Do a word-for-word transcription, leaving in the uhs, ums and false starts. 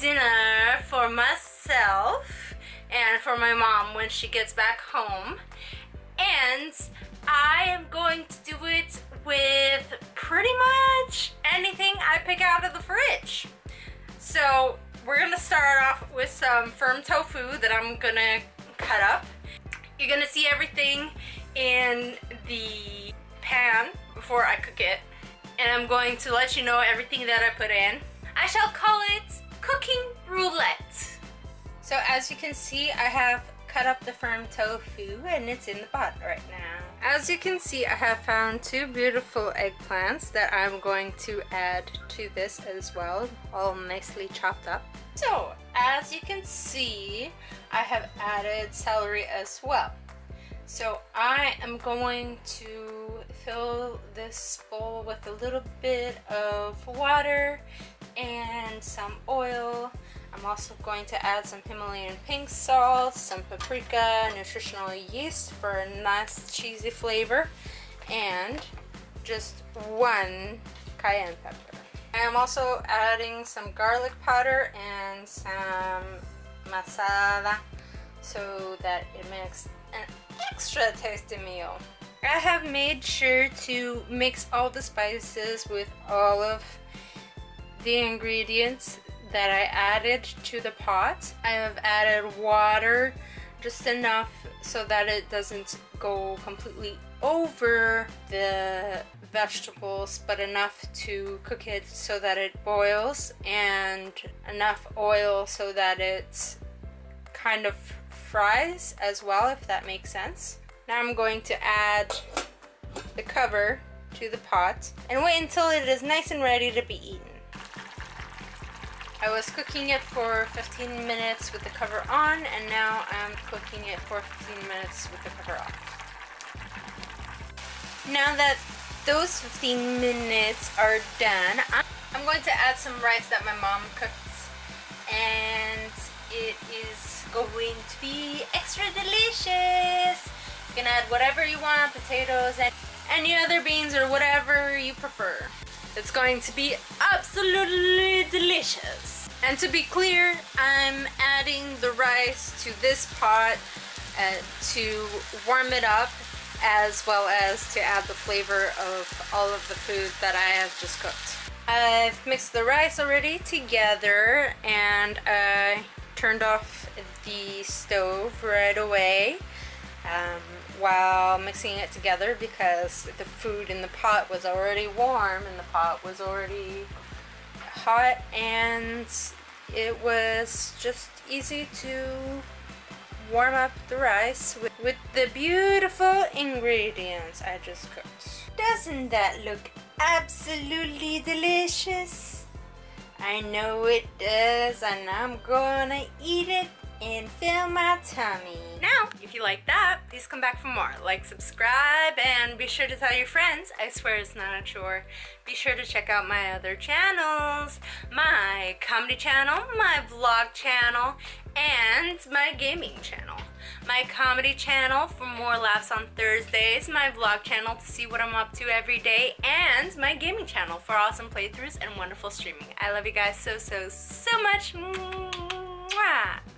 dinner for myself and for my mom when she gets back home, and I am going to do it with pretty much anything I pick out of the fridge. So we're gonna start off with some firm tofu that I'm gonna cut up. You're gonna see everything in the pan before I cook it, and I'm going to let you know everything that I put in. I shall call it cooking roulette. So as you can see, I have cut up the firm tofu and it's in the pot right now. As you can see, I have found two beautiful eggplants that I'm going to add to this as well, all nicely chopped up. So as you can see, I have added celery as well. So I am going to fill this bowl with a little bit of water and some oil. I'm also going to add some Himalayan pink salt, some paprika, nutritional yeast for a nice cheesy flavor, and just one cayenne pepper. I am also adding some garlic powder and some masala so that it makes an extra tasty meal. I have made sure to mix all the spices with all of the ingredients that I added to the pot. I have added water, just enough so that it doesn't go completely over the vegetables, but enough to cook it so that it boils, and enough oil so that it kind of fries as well, if that makes sense. Now I'm going to add the cover to the pot and wait until it is nice and ready to be eaten. I was cooking it for fifteen minutes with the cover on, and now I'm cooking it for fifteen minutes with the cover off. Now that those fifteen minutes are done, I'm going to add some rice that my mom cooked, and it is going to be extra delicious. You can add whatever you want, potatoes and any other beans or whatever you prefer. It's going to be absolutely delicious. And to be clear, I'm adding the rice to this pot uh, to warm it up, as well as to add the flavor of all of the food that I have just cooked. I've mixed the rice already together, and I turned off the stove right away Um, while mixing it together, because the food in the pot was already warm and the pot was already hot, and it was just easy to warm up the rice with, with the beautiful ingredients I just cooked. Doesn't that look absolutely delicious? I know it does, and I'm gonna eat it and fill my tummy. Now, if you like that, please come back for more. Like, subscribe, and be sure to tell your friends. I swear it's not a chore. Be sure to check out my other channels. My comedy channel, my vlog channel, and my gaming channel. My comedy channel for more laughs on Thursdays, my vlog channel to see what I'm up to every day, and my gaming channel for awesome playthroughs and wonderful streaming. I love you guys so, so, so much. Mwah.